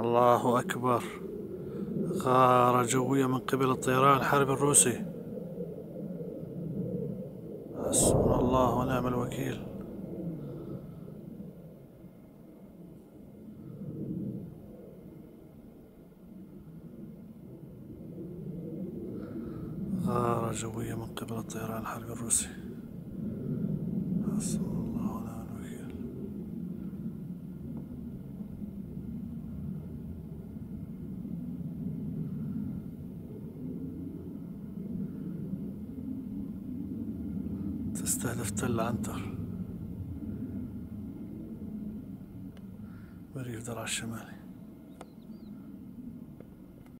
الله أكبر. غارة جوية من قبل الطيران الحربي الروسي. حسبنا الله ونعم الوكيل. غارة جوية من قبل الطيران الحربي الروسي. حسبنا الله ونعم الوكيل. تستهدف تل عنتر، مريف دراعا الشمالي.